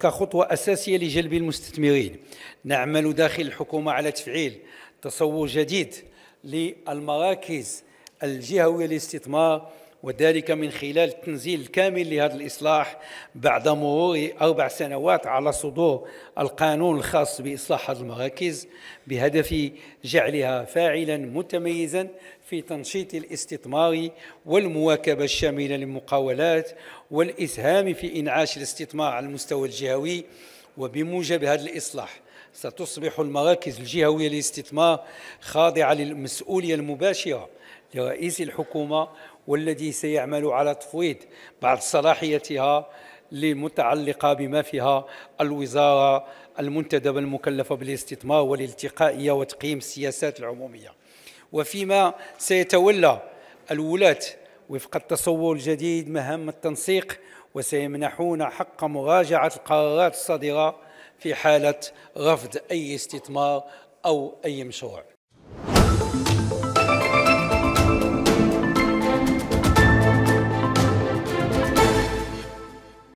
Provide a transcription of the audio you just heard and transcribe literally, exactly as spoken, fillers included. كخطوة أساسية لجلب المستثمرين، نعمل داخل الحكومة على تفعيل تصور جديد للمراكز الجهوية للاستثمار، وذلك من خلال التنزيل الكامل لهذا الإصلاح بعد مرور أربع سنوات على صدور القانون الخاص بإصلاح هذه المراكز، بهدف جعلها فاعلا متميزا في تنشيط الاستثمار والمواكبة الشاملة للمقاولات والإسهام في إنعاش الاستثمار على المستوى الجهوي. وبموجب هذا الإصلاح ستصبح المراكز الجهوية للاستثمار خاضعة للمسؤولية المباشرة لرئيس الحكومة، والذي سيعمل على تفويض بعض صلاحيتها المتعلقة بما فيها الوزارة المنتدبة المكلفة بالاستثمار والالتقائية وتقييم السياسات العمومية. وفيما سيتولى الولاة وفق التصور الجديد مهام التنسيق، وسيمنحون حق مراجعة القرارات الصادرة في حالة رفض أي استثمار أو أي مشروع.